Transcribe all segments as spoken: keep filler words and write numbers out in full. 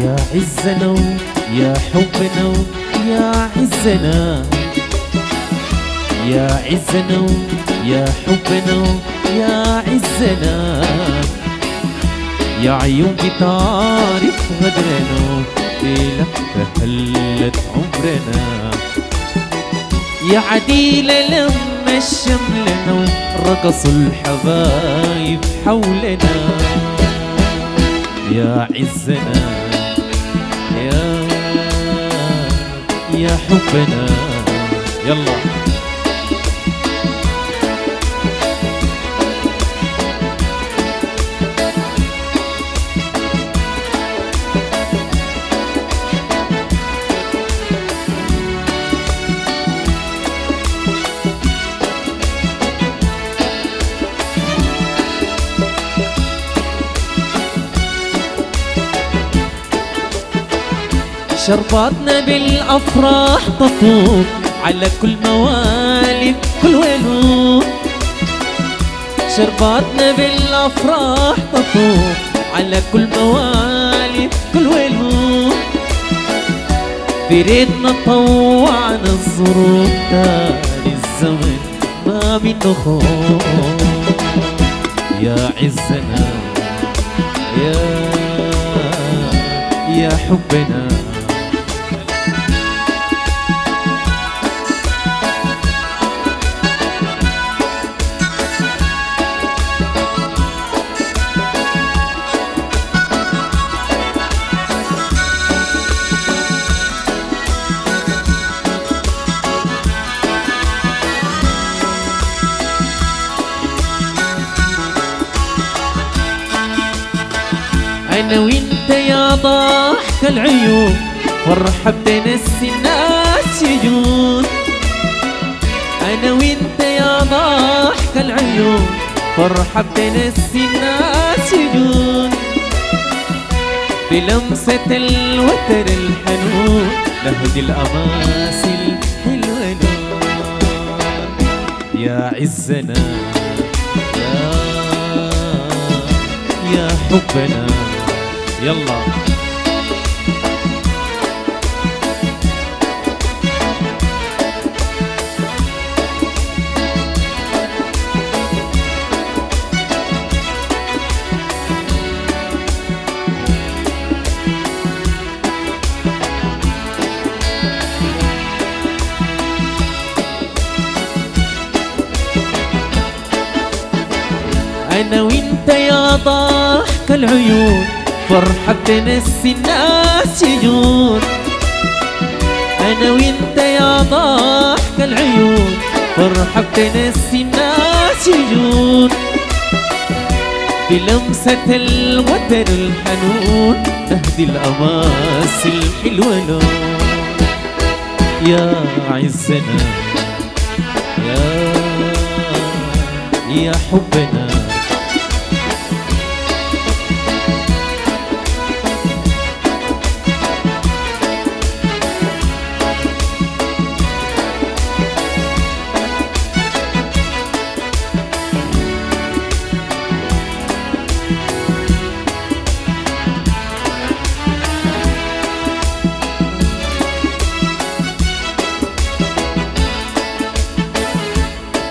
يا عزنا يا حبنا يا عزنا يا عزنا يا حبنا يا عزنا يا عيون بتعرف غدرنا ليلك تهلت عمرنا يا عديلة لما شملنا رقصوا الحبايب حولنا يا عزنا يا حبنا يلا شرباتنا بالأفراح تطوب على كل موالب كل ويلوب شرباتنا بالأفراح تطوب على كل موالب كل ويلوب بريدنا طوعنا الظروف تاني الزمن ما منه خوف يا عزنا يا يا حبنا أنا وإنت يا ضحك العيون فرحة بتنسي الناس يجون أنا وإنت يا ضحك العيون فرحة بتنسي الناس يجون بلمسة الوتر الحنون نهدي الأماسي الحلوة يا عزنا يا يا حبنا يلا أنا وإنت يا ضحك العيون فرحة بتنسي الناس يجون أنا وإنت يا ضحك العيون فرحة بتنسي الناس يجون بلمسة الوتر الحنون نهدي الأماسي الحلوة لو يا عزنا يا يا حبنا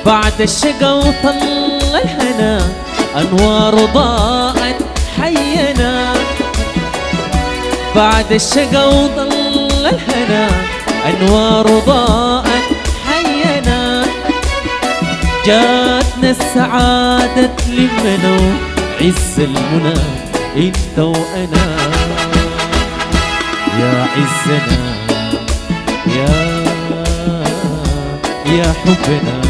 بعد الشقا وطلع الهنا أنوار ضاءت حينا بعد الشقا وطلع الهنا أنوار ضاءت حينا جاتنا السعادة تلمنا عز المنى أنت وأنا يا عزنا يا يا حبنا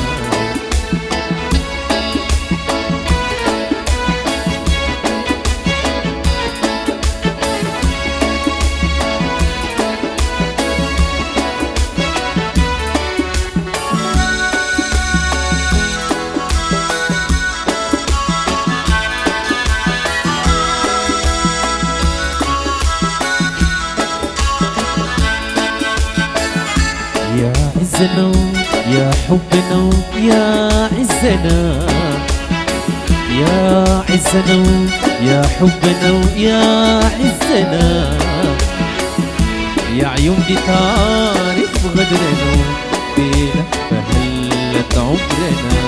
يا عزنا يا حبنا يا عزنا يا عزنا يا حبنا يا عزنا يا عيون دي تعرف غدرنا بينا فهلت عمرنا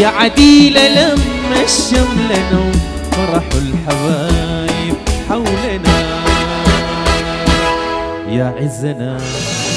يا عديلة لما شملنا فرح الحبايب حولنا يا عزنا.